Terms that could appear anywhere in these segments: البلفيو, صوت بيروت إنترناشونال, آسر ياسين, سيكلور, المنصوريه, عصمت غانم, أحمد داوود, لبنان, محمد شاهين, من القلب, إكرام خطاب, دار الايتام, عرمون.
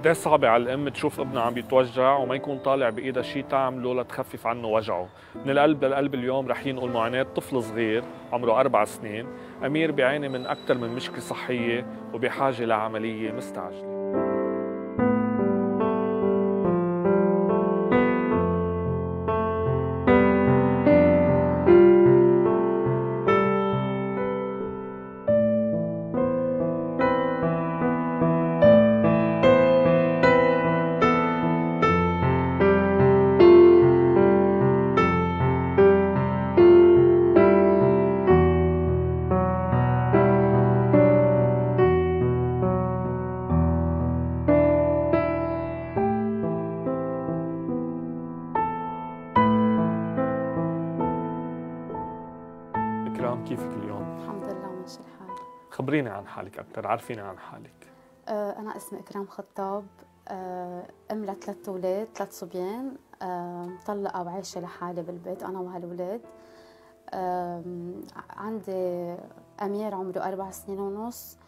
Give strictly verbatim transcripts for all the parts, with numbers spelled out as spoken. قد ايه صعبه على الام تشوف ابنها عم يتوجع وما يكون طالع بايدها شيء تعمله لتخفف عنه وجعه. من القلب للقلب اليوم رح ينقل معاناه طفل صغير عمره اربع سنين، امير بيعاني من اكثر من مشكله صحيه وبحاجه لعمليه مستعجله. إكرام، كيفك اليوم؟ الحمد لله وماشي الحال. خبريني عن حالك أكثر، عرفيني عن حالك. أه أنا اسمي إكرام خطاب، أه أم لثلاث أولاد، ثلاث صبيان، أه مطلقة وعايشة لحالي بالبيت أنا وهالولاد. أه عندي أمير عمره أربع سنين ونص،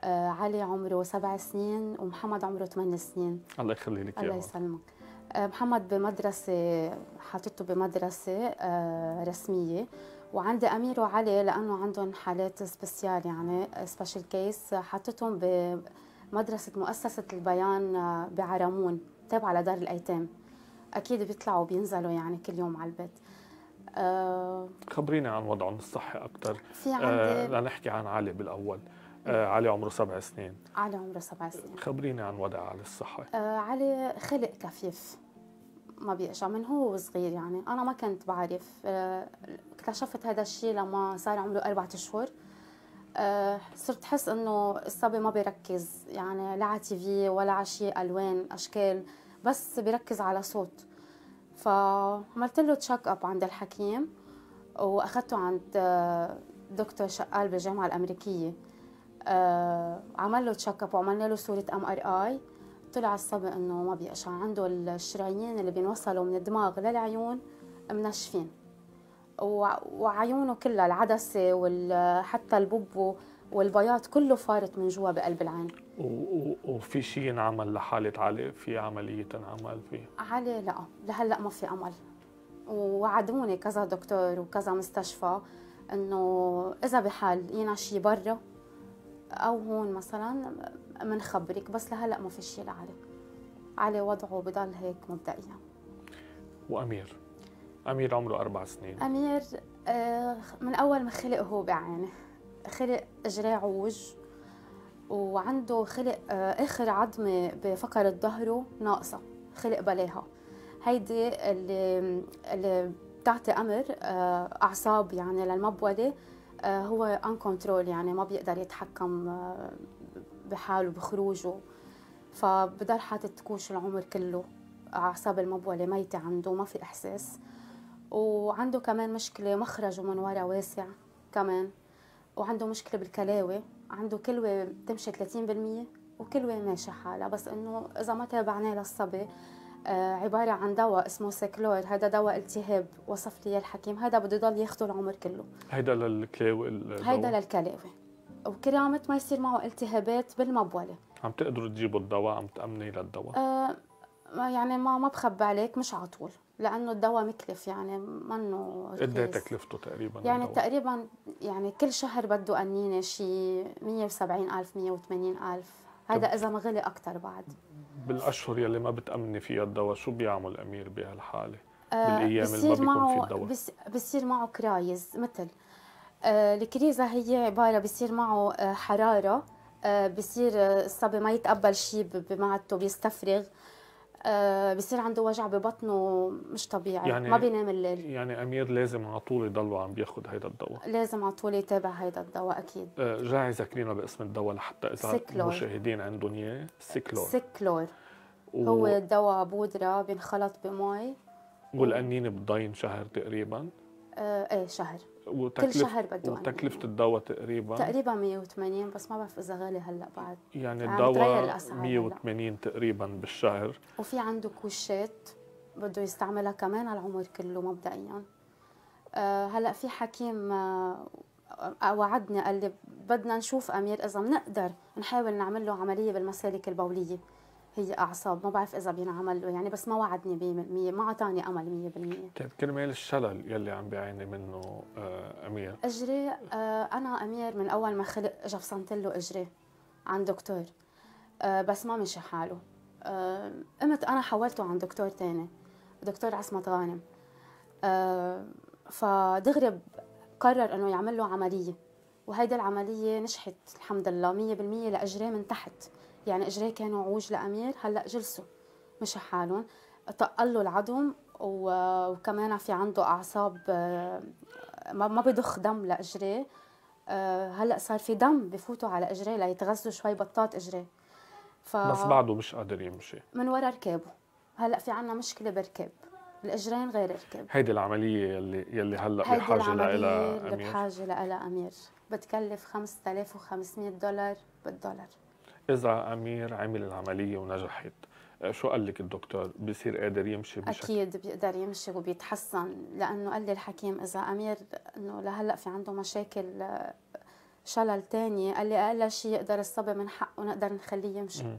أه علي عمره سبع سنين، ومحمد عمره ثمان سنين. الله يخلي لك يا الله يسلمك. أه محمد بمدرسة، حاطته بمدرسة أه رسمية، وعندي امير وعلي لانه عندهم حالات سبيسيال يعني سبيشال كيس، حطيتهم بمدرسه مؤسسه البيان بعرمون تابعه لدار الايتام. اكيد بيطلعوا بينزلوا يعني كل يوم على البيت. أه خبرينا عن وضعهم الصحي اكثر. في عندي أه لنحكي عن علي بالاول. أه علي عمره سبع سنين. علي عمره سبع سنين. خبرينا عن وضع علي الصحي. أه علي خلق كفيف، ما بيقشع من هو صغير يعني، أنا ما كنت بعرف، اكتشفت هذا الشيء لما صار عمره أربعة أشهر. صرت حس إنه الصبي ما بيركز يعني لا على تيفي ولا على شيء ألوان أشكال، بس بيركز على صوت. فعملت له تشيك أب عند الحكيم وأخذته عند دكتور شقال بالجامعة الأمريكية، عمل له تشيك أب وعملنا له صورة أم آر آي. طلع الصبي انه ما بيقشع، عنده الشرايين اللي بينوصلوا من الدماغ للعيون منشفين، وعيونه كلها العدسه وحتى الببو والبياض كله فارط من جوا بقلب العين. وفي شيء ينعمل لحاله علي؟ في عمليه تنعمل فيه علي؟ لا لهلا ما في امل، ووعدوني كذا دكتور وكذا مستشفى انه اذا بحال ينا شيء برا او هون مثلا منخبرك، بس لهلا ما في شيء لعلي. علي وضعه بضل هيك مبدئيا. وامير؟ امير عمره اربع سنين. امير من اول ما خلق هو بعينه، خلق اجري عوج، وعنده خلق اخر عظمه بفقره ظهره ناقصه، خلق بلاها. هيدي اللي اللي بتعطي امر اعصاب يعني للمبوله، هو ان كنترول يعني ما بيقدر يتحكم بحاله بخروجه، فبضل حاطط كوش العمر كله، اعصاب المبوله ميته عنده، ما في احساس. وعنده كمان مشكله مخرجه من ورا واسع كمان، وعنده مشكله بالكلاوي، عنده كلوه بتمشي ثلاثين بالمية وكلوه ماشي حالها، بس انه اذا ما تابعناه للصبي عباره عن دواء اسمه سيكلور، هذا دواء التهاب وصف لي الحكيم، هذا بده يضل ياخده العمر كله. هيدا للكلاوي؟ هيدا للكلاوي، وكرامة ما يصير معه التهابات بالمبوله. عم تقدروا تجيبوا الدواء؟ عم تأمني للدواء؟ آه يعني ما ما بخبي عليك مش على طول، لانه الدواء مكلف يعني منه رخيص. قد ايه تكلفته تقريبا؟ يعني الدواء تقريبا يعني كل شهر بده قنينه شيء مية وسبعين ألف مية وثمانين ألف، هذا اذا ما غلي اكثر بعد. بالاشهر يلي ما بتأمني فيها الدواء شو بيعمل امير بهالحاله؟ آه بالايام اللي ما بيكون في الدواء بصير معه كرايز مثل آه الكريزه، هي عباره بصير معه آه حراره، آه بصير الصبي ما يتقبل شيء بمعدته، بيستفرغ، آه بصير عنده وجع ببطنه مش طبيعي، يعني ما بينام الليل. يعني امير لازم على طول يضلوا عم بياخذ هيدا الدواء؟ لازم على طول يتابع هيدا الدواء اكيد. آه جاي ذكرينا باسم الدواء لحتى اذا المشاهدين عندهم اياه. سيكلور. سيكلور و... هو دواء بودره بينخلط بمي، والقنينه بتضاين شهر تقريبا. آه ايه شهر، كل شهر بده. وتكلفة الدواء تقريبا؟ تقريبا مية وثمانين، بس ما بعرف اذا غالي هلا بعد. يعني الدواء مية وثمانين تقريبا بالشهر، وفي عنده كوشات بده يستعملها كمان على العمر كله مبدئيا. آه هلا في حكيم آه وعدني، قال لي بدنا نشوف امير اذا بنقدر نحاول نعمل له عمليه بالمسالك البوليه، هي اعصاب، ما بعرف اذا بينعمل له يعني، بس ما وعدني مية بالمية، ما عطاني امل مية بالمية. طيب كرمال الشلل يلي عم بيعاني منه امير، اجري انا امير من اول ما خلق اجى فصنت له اجري عند دكتور بس ما مشي حاله، قمت انا حولته عند دكتور ثاني، دكتور عصمت غانم، فدغري قرر انه يعمل له عمليه، وهيدي العمليه نجحت الحمد لله مية بالمية لاجريه من تحت، يعني اجريه كانوا عوج لامير، هلا جلسوا مشي حالهم، طق له العظم وكمان في عنده اعصاب ما بضخ دم لاجريه، هلا صار في دم بفوتوا على اجريه ليتغذوا شوي بطات اجريه. ف... بس بعده مش قادر يمشي من ورا ركابه، هلا في عنا مشكله بركاب الاجرين غير ركاب. هيدي العمليه يلي يلي هلا بحاجه لها امير، بحاجه لها امير، بتكلف خمسة آلاف وخمسمية دولار بالدولار. اذا امير عمل العمليه ونجحت، شو قال لك الدكتور؟ بصير قادر يمشي بشكل؟ اكيد بيقدر يمشي وبيتحسن، لانه قال لي الحكيم اذا امير انه لهلا في عنده مشاكل شلل ثاني، قال لي اقل شيء يقدر الصبي من حقه نقدر نخليه يمشي. م.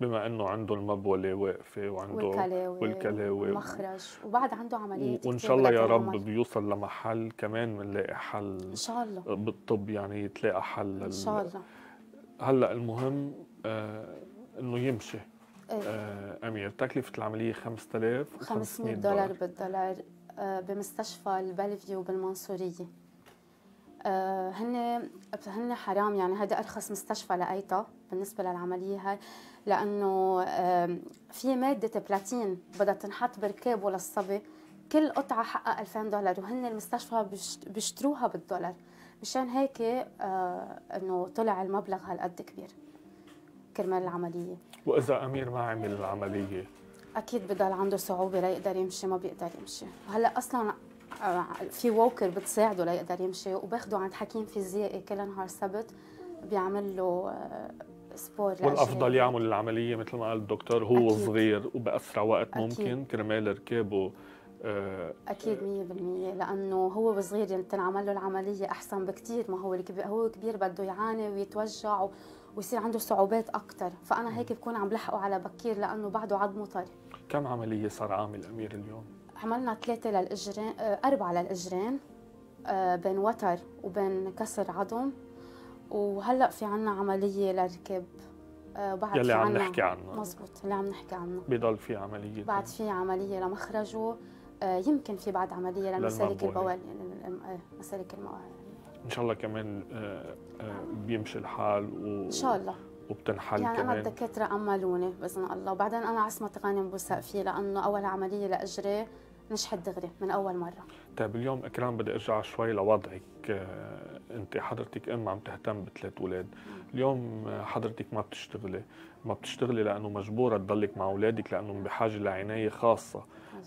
بما انه عنده المبوله واقفه وعنده والكلاوي والكلاوي والمخرج وبعد عنده عمليه، وان شاء الله يا رب بيوصل لمحل كمان بنلاقي حل ان شاء الله بالطب، يعني يتلاقى حل ان شاء الله. هلا المهم آه انه يمشي. إيه؟ آه امير تكلفه العمليه خمسة آلاف وخمسمية دولار بالدولار آه بمستشفى البلفيو بالمنصوريه. آه هن هن حرام يعني، هذا ارخص مستشفى لقيتها بالنسبه للعمليه هاي، لانه آه في ماده بلاتين بدها تنحط بركابه للصبي، كل قطعه حقها ألفين دولار، وهن المستشفى بيشتروها بالدولار، مشان هيك آه انه طلع المبلغ هالقد كبير كرمال العمليه. واذا امير ما عمل العمليه اكيد بضل عنده صعوبه ليقدر يمشي، ما بيقدر يمشي. هلا اصلا في ووكر بتساعده ليقدر يمشي، وباخده عند حكيم فيزيائي كل نهار سبت بيعمل له سبور. والافضل يعمل العمليه مثل ما قال الدكتور هو أكيد. صغير وباسرع وقت أكيد. ممكن كرمال ركابه آه اكيد مية بالمية، لانه هو صغير يعني تنعمل له العمليه احسن بكثير، ما هو الكبير هو كبير بده يعاني ويتوجع ويصير عنده صعوبات اكثر، فانا هيك بكون عم بلحقه على بكير لانه بعده عظمه طري. كم عمليه صار عامل امير اليوم؟ عملنا ثلاثة للإجرين، أربعة للإجرين، بين وتر وبين كسر عظم، وهلا في عنا عملية للركب بعد يلي عم نحكي عنها. مزبوط اللي عم نحكي عنها. بضل في عملية بعد دي. في عملية لمخرجه، يمكن في بعد عملية لمسالك البوال، مسالك الموال. إن شاء الله كمان بيمشي الحال و... إن شاء الله. وبتنحل يعني كمان. انا الدكاتره املوني باذن الله، وبعدين انا عصمت غانم بوثق فيه لانه اول عمليه لاجري نجحت دغري من اول مره. طيب اليوم اكرام بدي ارجع شوي لوضعك، انت حضرتك ام عم تهتم بثلاث اولاد، اليوم حضرتك ما بتشتغلي، ما بتشتغلي لانه مجبوره تضلك مع اولادك لانه بحاجه لعنايه خاصه،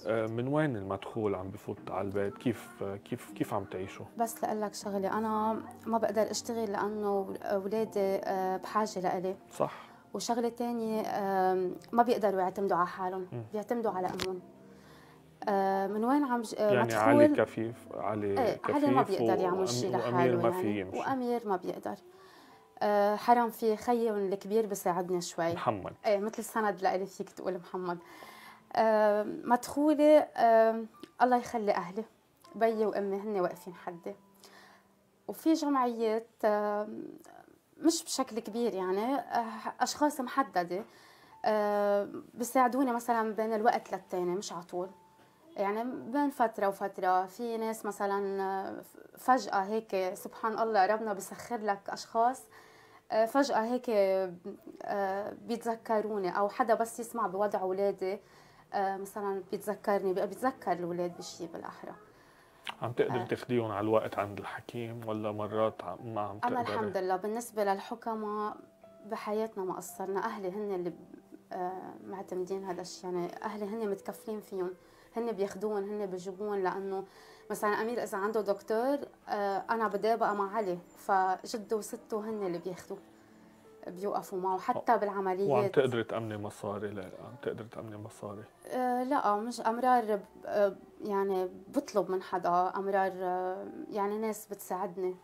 من وين المدخول عم بفوت على البيت؟ كيف كيف كيف عم تعيشوا؟ بس لاقول لك شغله، انا ما بقدر اشتغل لانه اولادي بحاجه لإلي. صح. وشغله ثانيه ما بيقدروا يعتمدوا على حالهم، بيعتمدوا على امهم. من وين عم يعني مدخول؟ علي كفيف، علي كفيف، علي ما بيقدر يعمل شيء لحاله، وامير ما يعني. في يمشي. وامير ما بيقدر. حرام في خيي الكبير بيساعدني شوي. محمد. ايه مثل سند لإلي فيك تقول محمد. أه مدخولي أه الله يخلي أهلي، بيي وأمي هن واقفين حدي، وفي جمعيات أه مش بشكل كبير يعني أه أشخاص محددة أه بيساعدوني مثلا بين الوقت للتاني، مش على طول يعني بين فترة وفترة، في ناس مثلا فجأة هيك سبحان الله ربنا بيسخر لك أشخاص أه فجأة هيك أه بيتذكروني، أو حدا بس يسمع بوضع أولادي مثلا بيتذكرني، بقى بيتذكر الاولاد بشيء بالاحرى. عم تقدر تاخذيهم على الوقت عند الحكيم ولا مرات ما عم تقدر؟ انا الحمد لله بالنسبه للحكمه بحياتنا ما قصرنا، اهلي هن اللي معتمدين هذا الشيء، يعني اهلي هن متكفلين فيهم، هن بياخذون هن بيجيبون، لانه مثلا امير اذا عنده دكتور انا بدي بقى مع علي، فجده وسته هن اللي بياخذوه بيوقفوا معه حتى بالعمليات. وعم تقدري تأمني مصاري؟ لا عم تقدري تأمني مصاري؟ أه لا مش أمرار أه يعني بطلب من حدا، أمرار أه يعني ناس بتساعدني،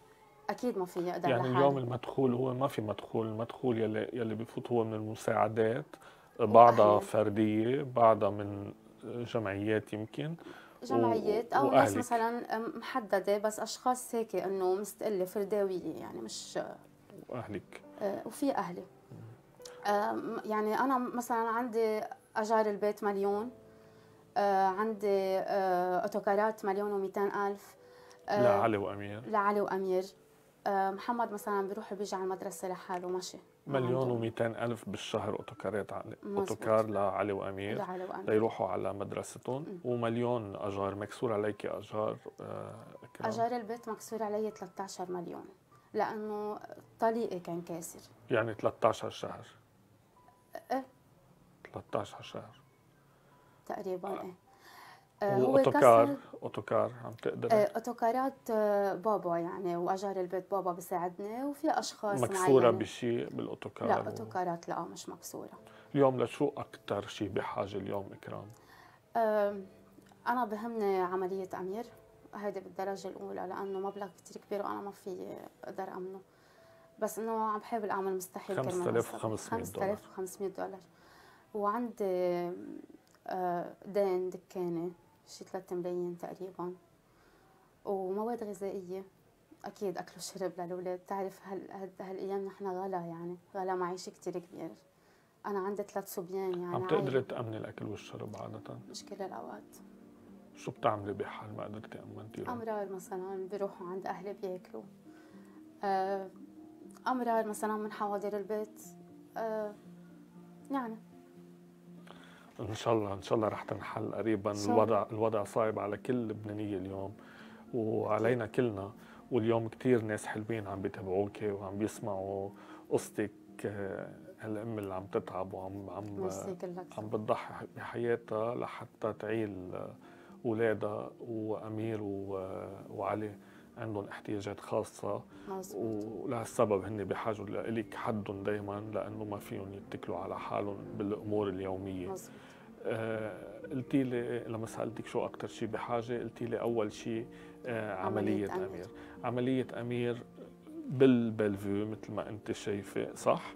أكيد ما في أقدر يعني لحالي. اليوم المدخول هو ما في مدخول، المدخول يلي يلي بفوت هو من المساعدات بعضها فردية، بعضها من جمعيات، يمكن جمعيات أو وأهلك. ناس مثلا محددة بس أشخاص هيك إنه مستقلة فرداوية يعني مش وأهلك. وفي أهلي يعني أنا مثلا عندي أجار البيت مليون، عندي أوتوكارات مليون ومئتين ألف لعلي وأمير لعلي وأمير محمد مثلا بيروح بيجي على المدرسة لحاله ماشي. مليون ومئتين ألف بالشهر أوتوكارات أوتوكار لعلي وأمير ليروحوا على مدرستهم. م. ومليون أجار. مكسور عليك أجار إكرام؟ أجار البيت مكسور علي ثلاثة عشر مليون لأنه طليقي كان كاسر. يعني ثلاثة عشر شهر؟ إيه ثلاثة عشر شهر تقريبا. آه. إيه وأوتوكار أوتوكار عم تقدر أوتوكارات بابا يعني وأجار البيت بابا بيساعدني. وفي أشخاص مكسورة معينة. بشيء بالأوتوكار؟ لا أوتوكارات و... لا مش مكسورة. اليوم لشو أكثر شيء بحاجة اليوم إكرام؟ أه أنا بهمني عملية أمير هيدي بالدرجة الأولى لأنه مبلغ كثير كبير وأنا ما في أقدر أمنه، بس إنه عم بحاول أعمل مستحيل كرمال خمسة آلاف وخمسمئة دولار خمسة آلاف وخمسمئة دولار. وعندي دين دكانة شي ثلاثة ملايين تقريبا، ومواد غذائية أكيد أكل وشرب للأولاد. بتعرف هالأيام نحن غلا يعني غلا معيشة كتير كبير. أنا عندي ثلاث صبيان يعني عم تقدري تأمني الأكل والشرب عادة؟ مش كل الأوقات. شو بتعملي بحال ما قدرتي أمنتيهم؟ أمرار مثلا بيروحوا عند أهلي بياكلوا، أمرار مثلا من حواضر البيت يعني. ان شاء الله ان شاء الله رح تنحل قريبا. الوضع الوضع صعب على كل لبنانيه اليوم وعلينا كلنا. واليوم كثير ناس حلوين عم بيتابعوك وعم بيسمعوا قصتك، هالام اللي عم تتعب وعم عم عم بتضحي بحياتها لحتى تعيل اولادها. وامير وعلي عندهم احتياجات خاصة ولهالسبب هن بحاجة لإلك حدهم دايما لأنه ما فيهم يتكلوا على حالهم بالأمور اليومية. آه قلتي لي لما سألتك شو أكثر شيء بحاجة قلتي لي أول شيء آه عملية, عملية أمير. عملية أمير بالبلفيو مثل ما أنت شايفة صح؟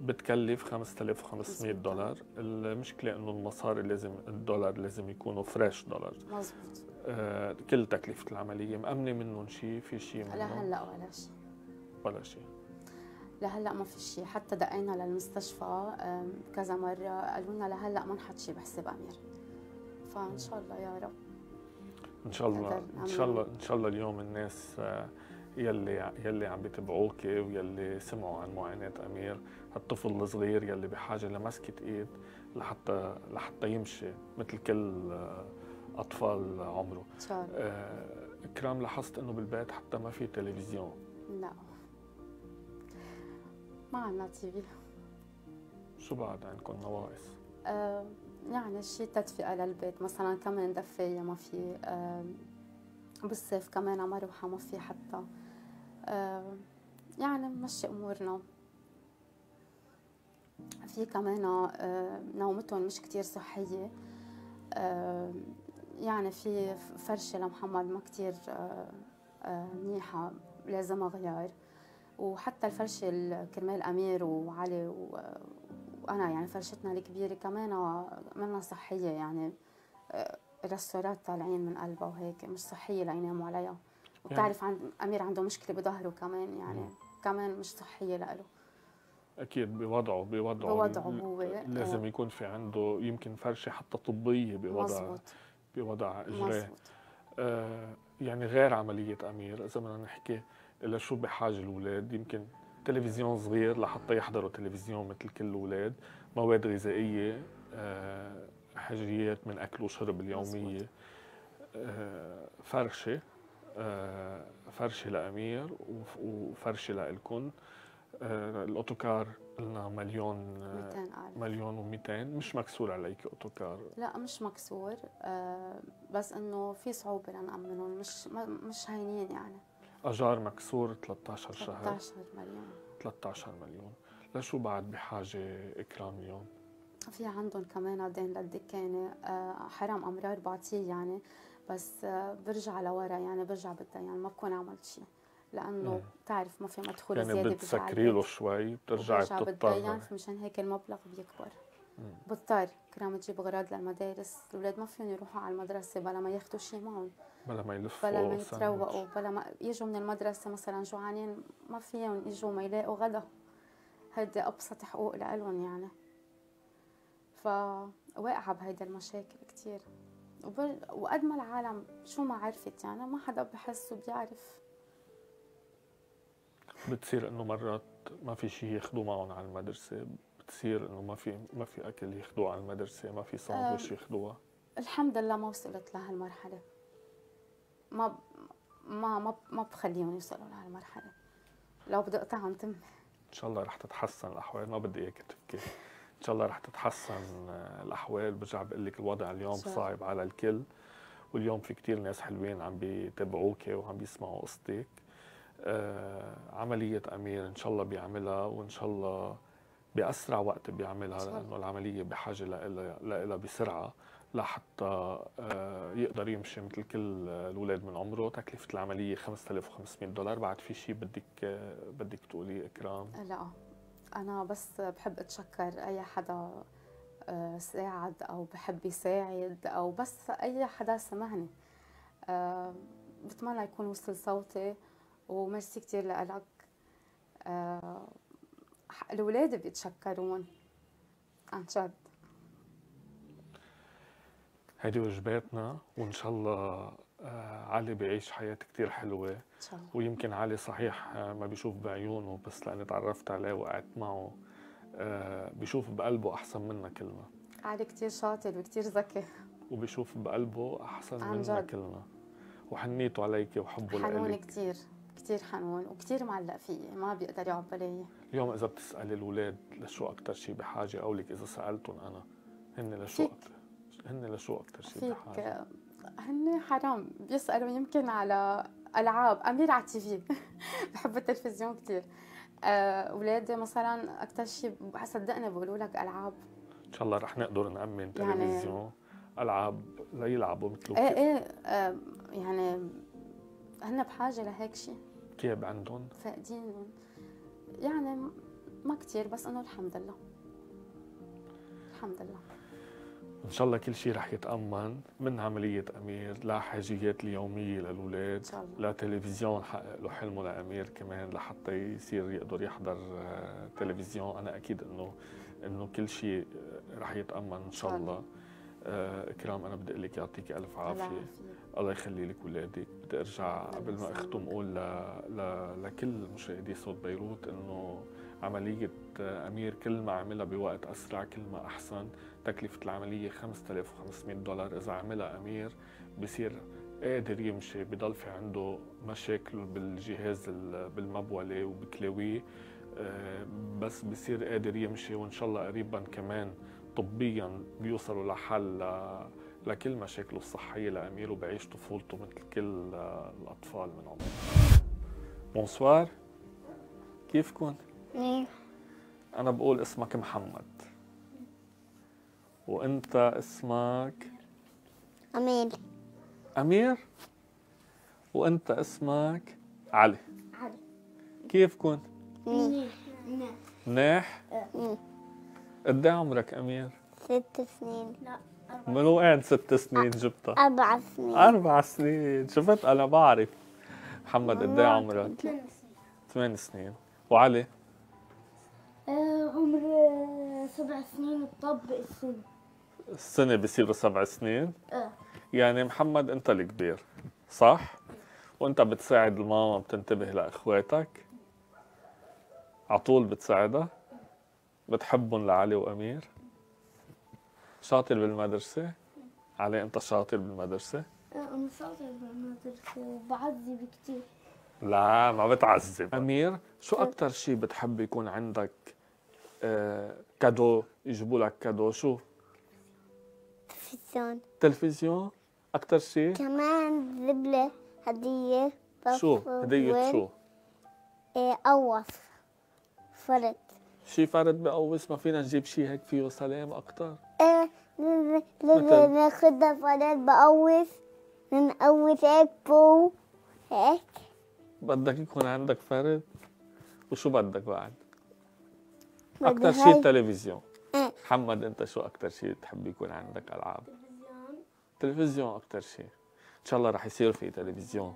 بتكلف خمسة آلاف وخمسمئة دولار. المشكلة إنه المصاري لازم الدولار لازم يكونوا فريش دولار. مزبوط. آه كل تكلفة العملية مأمنة منهم شيء؟ في شيء منهم؟ لهلا ولا شيء ولا شيء لهلا ما في شيء. حتى دقينا للمستشفى كذا مرة قالوا لنا لهلا ما نحط شيء بحساب أمير. فإن شاء الله يا رب إن شاء الله إن شاء الله إن شاء الله اليوم الناس آه يلي يلي عم بيتابعوك ويلي سمعوا عن معاناة أمير، هالطفل الصغير يلي بحاجة لمسكة إيد لحتى لحتى يمشي مثل كل أطفال عمره. آه إكرام لاحظت إنه بالبيت حتى ما في تلفزيون؟ لا ما عنا تي في. شو بعد عندكم نواقص؟ آه يعني شي تدفئة للبيت مثلا كمان دفاية ما في، آه بالصيف كمان مروحة ما في حتى، آه يعني مشي أمورنا. في كمان آه نومتهم مش كتير صحية، آه يعني في فرشة لمحمد ما كتير آه آه منيحة لازمها غيار. وحتى الفرشة كرمال أمير وعلي وأنا يعني فرشتنا الكبيرة كمان منا صحية يعني، آه الرسورات طالعين من قلبها وهيك مش صحية ليناموا عليها. وبتعرف عند أمير عنده مشكلة بظهره كمان يعني. مم. كمان مش صحية لإله. أكيد بوضعه بوضعه, بوضعه هو لازم يكون في عنده يمكن فرشة حتى طبية بوضع بوضع إجراه. آه يعني غير عملية أمير إذا بدنا نحكي لشو بحاجة الأولاد؟ يمكن تلفزيون صغير لحتى يحضروا تلفزيون مثل كل الأولاد، مواد غذائية، آه حاجيات من أكل وشرب اليومية، آه فرشة، آه فرشة لأمير وفرشة لإلكن. آه الأوتوكار قلنا مليون آه مليون ومئتين. مش مكسور عليك أوتوكار؟ لا مش مكسور، آه بس إنه في صعوبة لنأمنهم مش مش هينين يعني. أجار مكسور ثلاثة عشر شهر ثلاثة عشر مليون ثلاثة عشر مليون. لشو بعد بحاجة إكرام اليوم؟ في عندهم كمان دين للدكانة، حرام أمرار بعطيه يعني بس برجع لورا يعني برجع بدها يعني ما بكون عملت شيء لأنه بتعرف ما في مدخول يعني زيادة. يعني بتسكري له شوي بترجع بتضطر يعني، فمشان هيك المبلغ بيكبر. بضطر كرام تجيب اغراض للمدارس، الاولاد ما فيهم يروحوا على المدرسه بلا ما ياخذوا شيء معهم، بلا ما يلفوا، بلا ما يتروقوا، بلا ما يجوا من المدرسه مثلا جوعانين ما فيهم يجوا ما يلاقوا غدا. هيدي ابسط حقوق لالهم يعني. فواقعه بهيدي المشاكل كثير، وقد ما العالم شو ما عرفت يعني ما حدا بحس وبيعرف. بتصير انه مرات ما في شيء ياخذوه معهم على المدرسه، بتصير انه ما في ما في اكل ياخذوه على المدرسه، ما في ساندويش ياخذوها. الحمد لله ما وصلت لهالمرحله، ما ما ما, ما بخليهم يوصلوا لهالمرحله، لو بدي اقطعهم تم. ان شاء الله رح تتحسن الاحوال، ما بدي اياك تبكي، ان شاء الله رح تتحسن الاحوال. برجع بقول لك الوضع اليوم صعب على الكل، واليوم في كثير ناس حلوين عم بيتابعوكي وعم بيسمعوا قصتك. آه، عملية أمير إن شاء الله بيعملها، وإن شاء الله بأسرع وقت بيعملها، لأنه العملية بحاجة لإلها بسرعة لحتى آه يقدر يمشي مثل كل الأولاد من عمره. تكلفة العملية خمسة آلاف وخمسمئة دولار. بعد في شيء بدك بدك تقولي إكرام؟ لا، أنا بس بحب أتشكر أي حدا ساعد أو بحب يساعد، أو بس أي حدا سمعني. آه، بتمنى يكون وصل صوتي، وميرسي كثير لإلك. آه، الولاد بيتشكرون عن جد. هيدي واجباتنا، وان شاء الله آه علي بيعيش حياه كثير حلوه ان شاء الله. ويمكن علي صحيح آه ما بيشوف بعيونه، بس لاني تعرفت عليه وقعدت معه آه بيشوف بقلبه احسن منا كلنا. علي كثير شاطر وكثير ذكي، وبيشوف بقلبه احسن منا كلنا. وحنيته عليكي وحبه لإلك حنون كثير، كثير حنون وكثير معلق فيي، ما بيقدر يعبر لي. اليوم إذا بتسألي الأولاد لشو أكثر شيء بحاجة، أو لك إذا سألتهم أنا هن لشو أكثر، هن لشو أكثر شيء بحاجة؟ هن حرام بيسألوا يمكن على ألعاب، أمير على التي في بحب التلفزيون كثير. أولادي مثلا أكثر شيء صدقني بيقولوا لك ألعاب. إن شاء الله رح نقدر نأمن تلفزيون يعني ألعاب ليلعبوا مثلوك. إيه إيه آه يعني هن بحاجه لهيك شيء. كياب عندهم؟ فاقدين يعني ما كثير، بس انه الحمد لله الحمد لله. ان شاء الله كل شيء رح يتامن من عمليه امير لحاجيات اليوميه للاولاد، ان شاء الله لتلفزيون حقق له حلمه لامير كمان لحتى يصير يقدر يحضر تلفزيون. انا اكيد انه انه كل شيء رح يتامن ان شاء الله. إكرام أنا بدي أقول لك يعطيك ألف عافية، الله يخلي لك ولادك. بدي أرجع قبل ما أختم أقول ل... ل... لكل مشاهدي صوت بيروت إنه عملية أمير كل ما عملها بوقت أسرع كل ما أحسن. تكلفة العملية خمسة آلاف وخمسمئة دولار. إذا عملها أمير بصير قادر يمشي، بضل في عنده مشاكل بالجهاز بالمبولة وبكلاويه، بس بصير قادر يمشي. وإن شاء الله قريبا كمان طبيا بيوصلوا لحل لكل مشاكله الصحيه لامير، وبيعيش طفولته مثل كل الاطفال من عمره. بونسوار، كيفكن؟ منيح. انا بقول اسمك محمد، وانت اسمك امير. امير، وانت اسمك علي. علي، كيفكن؟ منيح. منيح؟ قد ايه عمرك امير؟ ست سنين. لا، أربع. من وين ست سنين جبتها؟ أربع سنين. أربع سنين، شفت أنا بعرف. محمد قد ايه عمرك؟ ثمان سنين. ثمان سنين، وعلي؟ أه عمري سبع سنين وطبق السنة. السنة بصيروا سبع سنين؟ أه. يعني محمد أنت الكبير، صح؟ وأنت بتساعد الماما، بتنتبه لإخواتك؟ على طول بتساعدها؟ بتحبهم لعلي وأمير؟ شاطر بالمدرسة؟ علي أنت شاطر بالمدرسة؟ أنا شاطر بالمدرسة وبعذب كتير. لا ما بتعذب. أمير شو أكتر شي بتحب يكون عندك آه كادو، يجيبوا لك كادو؟ شو؟ تلفزيون. تلفزيون؟ أكتر شي؟ كمان زبلة هدية. شو؟ هدية شو؟ إيه قوص فرد. شي فرد بقوص، ما فينا نجيب شي هيك فيه سلام اكثر؟ ايه لازم ناخذها فرد بقوص، نقوص هيك بو هيك. بدك يكون عندك فرد، وشو بدك بعد؟ اكثر شي التلفزيون. محمد انت شو اكثر شيء بتحب يكون عندك العاب؟ تلفزيون. تلفزيون اكثر شيء، ان شاء الله رح يصير في تلفزيون.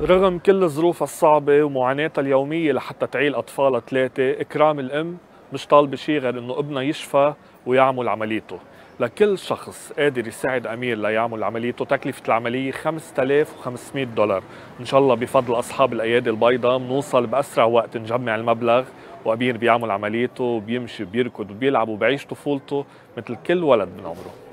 رغم كل الظروف الصعبه ومعاناتها اليوميه لحتى تعيل اطفالها ثلاثه، اكرام الام مش طالبه شيء غير انه ابنها يشفى ويعمل عمليته. لكل شخص قادر يساعد امير ليعمل عمليته تكلفه العمليه خمسة آلاف وخمسمئة دولار، ان شاء الله بفضل اصحاب الايادي البيضاء بنوصل باسرع وقت نجمع المبلغ، وامير بيعمل عمليته وبيمشي وبيركض وبيلعب وبيعيش طفولته مثل كل ولد من عمره.